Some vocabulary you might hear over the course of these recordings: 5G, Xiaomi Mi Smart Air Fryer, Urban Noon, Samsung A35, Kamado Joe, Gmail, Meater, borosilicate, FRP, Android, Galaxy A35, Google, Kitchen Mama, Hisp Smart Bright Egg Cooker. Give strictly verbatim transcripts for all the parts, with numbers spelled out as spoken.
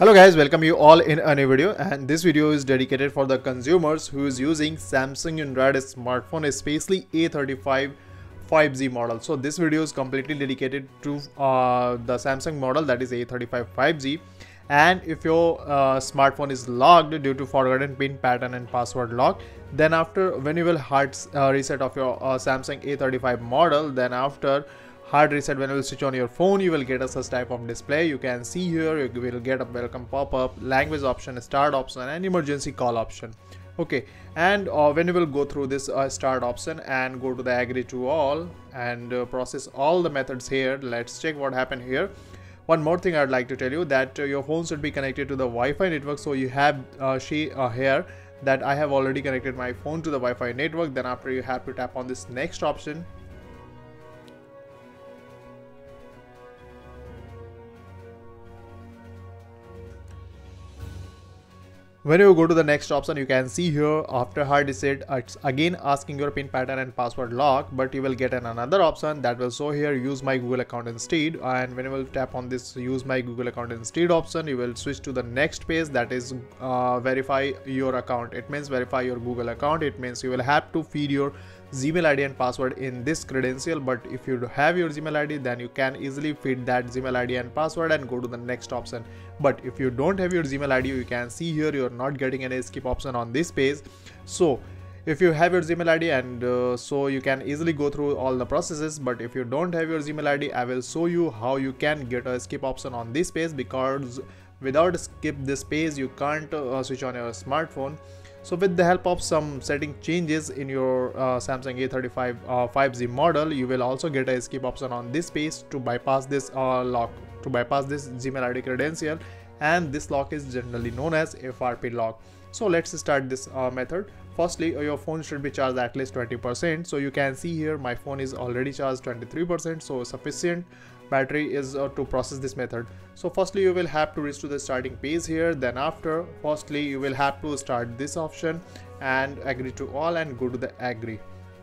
Hello guys, welcome you all in a new video, and this video is dedicated for the consumers who is using Samsung Android smartphone, especially A thirty-five five G model. So this video is completely dedicated to uh, the Samsung model, that is A thirty-five five G. And if your uh, smartphone is locked due to forgotten pin pattern and password lock, then after when you will hard uh, reset of your uh, Samsung A thirty-five model, then after hard reset, when you will switch on your phone, you will get a such type of display. You can see here, you will get a welcome pop-up, language option, start option and emergency call option. Okay, and uh, when you will go through this uh, start option and go to the agree to all and uh, process all the methods here, let's check what happened here. One more thing I'd like to tell you that uh, your phone should be connected to the Wi-Fi network. So you have uh, she uh, here that I have already connected my phone to the Wi-Fi network. Then after you have to tap on this next option. When you go to the next option, you can see here after hard reset, it's again asking your pin pattern and password lock, but you will get an another option that will show here use my Google account instead. And when you will tap on this use my Google account instead option, you will switch to the next page, that is uh, verify your account. It means verify your Google account. It means you will have to feed your Gmail I D and password in this credential, but if you have your Gmail I D, then you can easily feed that Gmail I D and password and go to the next option. But if you don't have your Gmail I D, you can see here you are not getting any skip option on this page. So if you have your Gmail I D, and uh, so you can easily go through all the processes. But if you don't have your Gmail I D, I will show you how you can get a skip option on this page, because without skip this page you can't uh, switch on your smartphone. So with the help of some setting changes in your uh, Samsung A thirty-five uh, five G model, you will also get a skip option on this page to bypass this uh, lock, to bypass this Gmail I D credential, and this lock is generally known as F R P lock. So let's start this uh, method. Firstly, your phone should be charged at least twenty percent. So you can see here my phone is already charged twenty-three percent, so sufficient battery is uh, to process this method. So firstly you will have to reach to the starting page here, then after firstly you will have to start this option and agree to all and go to the agree.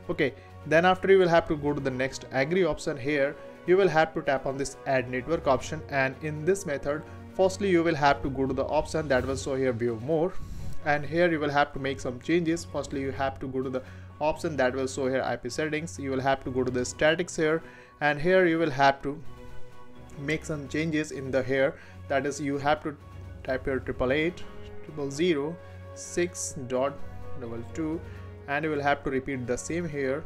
Okay, then after you will have to go to the next agree option. Here you will have to tap on this add network option, and in this method firstly you will have to go to the option that will show here view more, and here you will have to make some changes. Firstly you have to go to the option that will show here I P settings. You will have to go to the statics here, and here you will have to make some changes in the here, that is you have to type your triple eight triple zero six dot double two, and you will have to repeat the same here.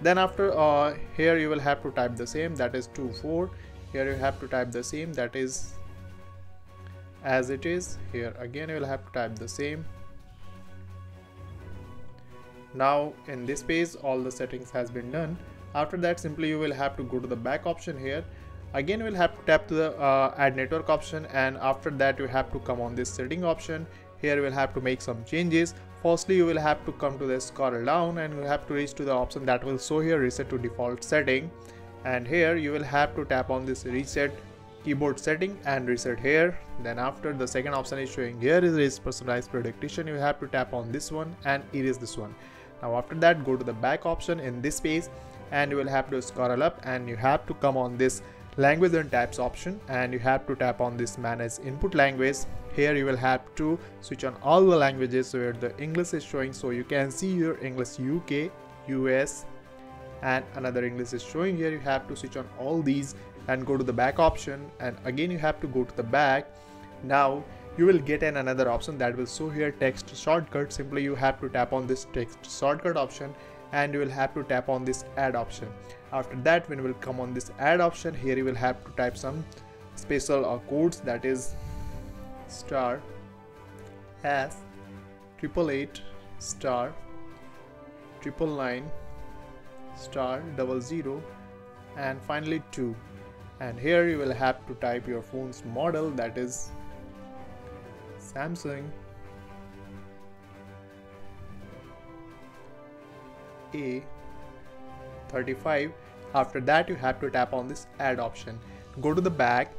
Then after uh, here you will have to type the same, that is two four. Here you have to type the same, that is as it is. Here again you will have to type the same. Now in this page all the settings has been done. After that simply you will have to go to the back option. Here again you will have to tap to the uh, add network option, and after that you have to come on this setting option. Here you will have to make some changes. Firstly you will have to come to the scroll down and you have to reach to the option that will show here reset to default setting, and here you will have to tap on this reset keyboard setting and reset here. Then after the second option is showing here is personalized prediction, you have to tap on this one and erase this one. Now after that go to the back option in this page, and you will have to scroll up and you have to come on this language and types option, and you have to tap on this manage input language. Here you will have to switch on all the languages where the English is showing, so you can see your English U K, U S and another English is showing. Here you have to switch on all these and go to the back option, and again you have to go to the back. Now you will get an another option that will show here text shortcut. Simply you have to tap on this text shortcut option, and you will have to tap on this add option. After that when you will come on this add option, here you will have to type some special uh, codes, that is star as triple eight star triple nine star double zero and finally two, and here you will have to type your phone's model, that is Samsung A thirty-five. After that you have to tap on this add option, go to the back,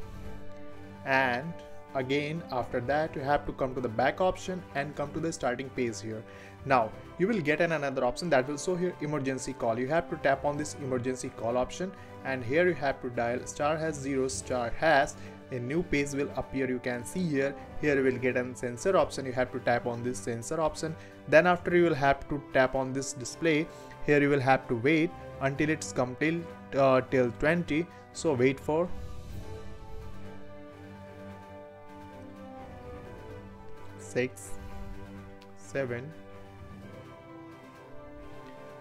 and again after that you have to come to the back option and come to the starting page here. Now you will get an another option that will show here emergency call. You have to tap on this emergency call option, and here you have to dial star hash zero star hash. A new page will appear. You can see here here you will get an sensor option. You have to tap on this sensor option. Then after you will have to tap on this display. Here you will have to wait until it's come till uh, till twenty. So wait for six seven.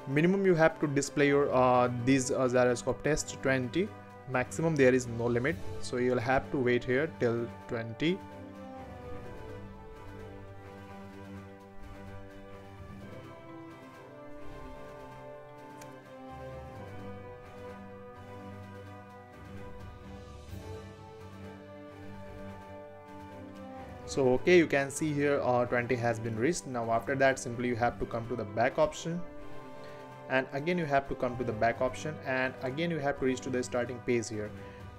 Minimum you have to display your uh, these uh, gyroscope test twenty. Maximum there is no limit, so you'll have to wait here till twenty. So okay, you can see here uh, twenty has been reached. Now after that, simply you have to come to the back option, and again you have to come to the back option, and again you have to reach to the starting page here.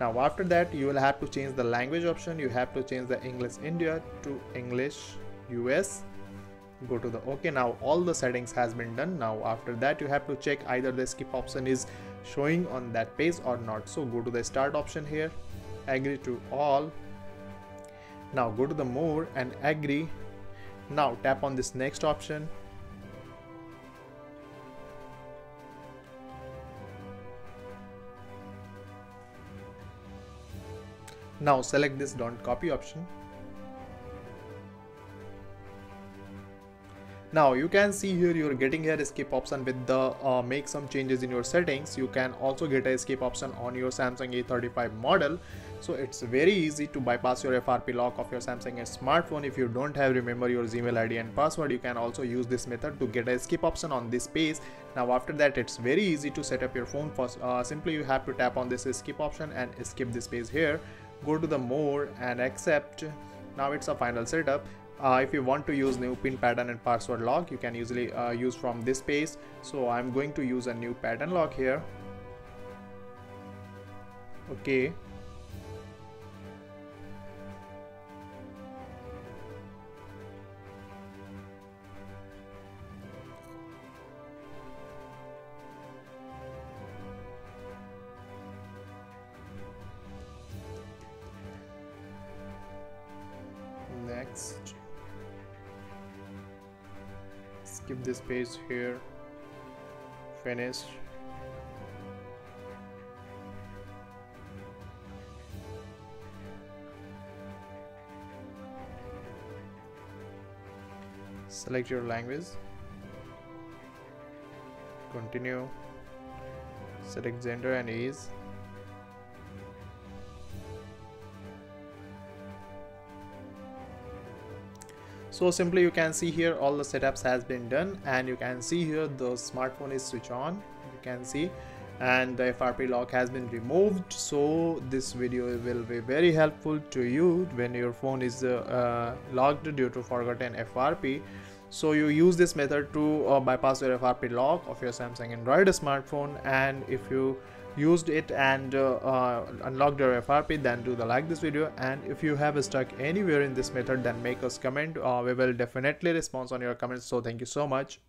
Now after that, you will have to change the language option. You have to change the English India to English U S. Go to the OK. Now all the settings has been done. Now after that, you have to check either the skip option is showing on that page or not. So go to the start option here, agree to all. Now go to the more and agree. Now tap on this next option. Now select this don't copy option. Now you can see here you're getting here a skip option with the uh, make some changes in your settings. You can also get a skip option on your Samsung A thirty-five model. So it's very easy to bypass your F R P lock of your Samsung A smartphone. If you don't have remember your Gmail I D and password, you can also use this method to get a skip option on this page. Now after that, it's very easy to set up your phone. First, uh, simply you have to tap on this skip option and skip this page here. Go to the more and accept. Now it's a final setup. Uh, if you want to use new pin pattern and password lock, you can usually uh, use from this page. So I'm going to use a new pattern lock here. Okay. Next. Skip this page here. Finish. Select your language. Continue. Select gender and age. So simply you can see here all the setups has been done, and you can see here the smartphone is switched on, you can see, and the F R P lock has been removed. So this video will be very helpful to you when your phone is uh, uh, locked due to forgotten F R P. So you use this method to uh, bypass your F R P lock of your Samsung Android smartphone. And if you used it and uh, uh, unlocked your F R P, then do the like this video. And if you have stuck anywhere in this method, then make us comment. Uh, we will definitely respond on your comments. So thank you so much.